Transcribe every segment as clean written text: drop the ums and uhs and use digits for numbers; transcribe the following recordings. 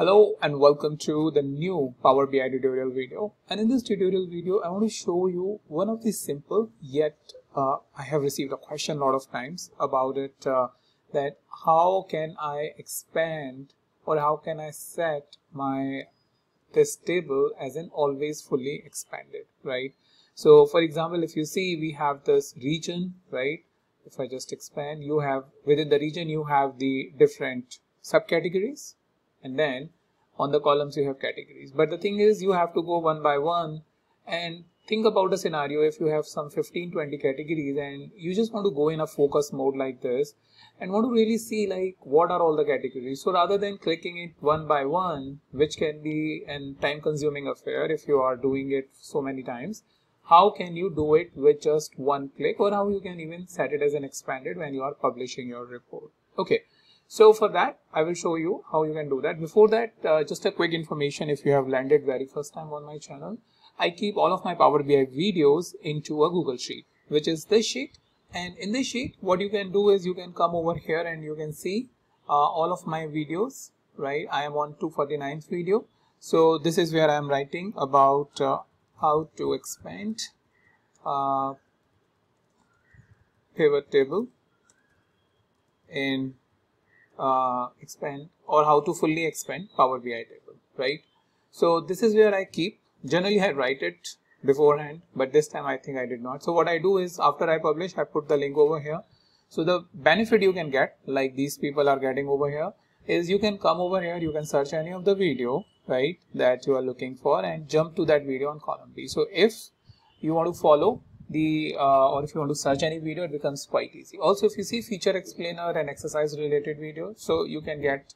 Hello and welcome to the new Power BI tutorial video. And in this tutorial video, I want to show you one of the simple, yet I have received a question a lot of times about it, that how can I expand or how can I set my this table as an always fully expanded, right? So for example, if you see, we have this region, right? If I just expand, you have within the region, you have the different subcategories. And then on the columns you have categories, but the thing is you have to go one by one and think about a scenario. If you have some 15-20 categories and you just want to go in a focus mode like this and want to really see like what are all the categories, so rather than clicking it one by one, which can be an time-consuming affair if you are doing it so many times, how can you do it with just one click, or how you can even set it as an expanded when you are publishing your report? Okay. So for that, I will show you how you can do that. Before that, just a quick information. If you have landed very first time on my channel, I keep all of my Power BI videos into a Google Sheet, which is this sheet. And in this sheet, what you can do is you can come over here and you can see all of my videos, right? I am on 249th video. So this is where I am writing about how to expand pivot table in expand, or how to fully expand Power BI table, right? So this is where I keep, generally I write it beforehand, but this time I think I did not. So what I do is after I publish, I put the link over here. So the benefit you can get, like these people are getting over here, is you can come over here, you can search any of the video, right, that you are looking for and jump to that video on column B. So if you want to follow the or if you want to search any video, it becomes quite easy. Also, if you see feature explainer and exercise related videos, so you can get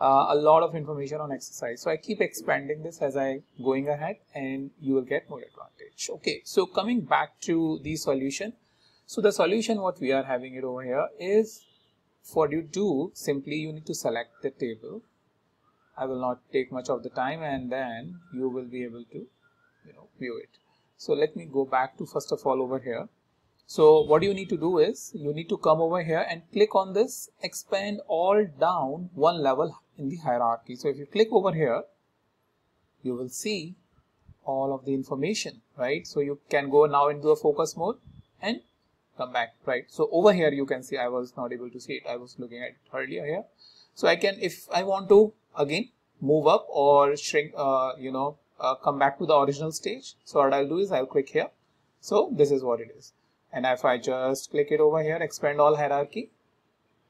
a lot of information on exercise. So I keep expanding this as I going ahead and you will get more advantage. Okay, so coming back to the solution. So the solution what we are having it over here is, for you do simply you need to select the table. I will not take much of the time and then you will be able to, you know, view it. So let me go back to first of all over here. So what you need to do is you need to come over here and click on this expand all down one level in the hierarchy. So if you click over here, you will see all of the information, right? So you can go now into the focus mode and come back, right? So over here you can see, I was not able to see it. I was looking at it earlier here. So I can, if I want to again move up or shrink, come back to the original stage. So what I'll do is I'll click here. So this is what it is. And if I just click it over here, expand all hierarchy,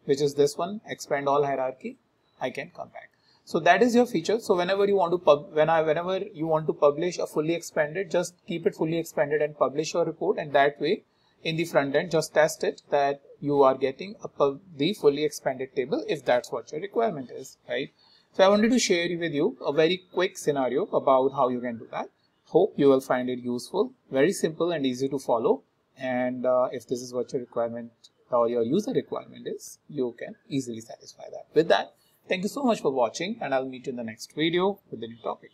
which is this one, expand all hierarchy, I can come back. So that is your feature. So whenever you want to whenever you want to publish a fully expanded, just keep it fully expanded and publish your report. And that way in the front end, just test it that you are getting the fully expanded table if that's what your requirement is, right? So I wanted to share with you a very quick scenario about how you can do that. Hope you will find it useful, very simple and easy to follow. And if this is what your requirement or your user requirement is, you can easily satisfy that. With that, thank you so much for watching and I'll meet you in the next video with a new topic.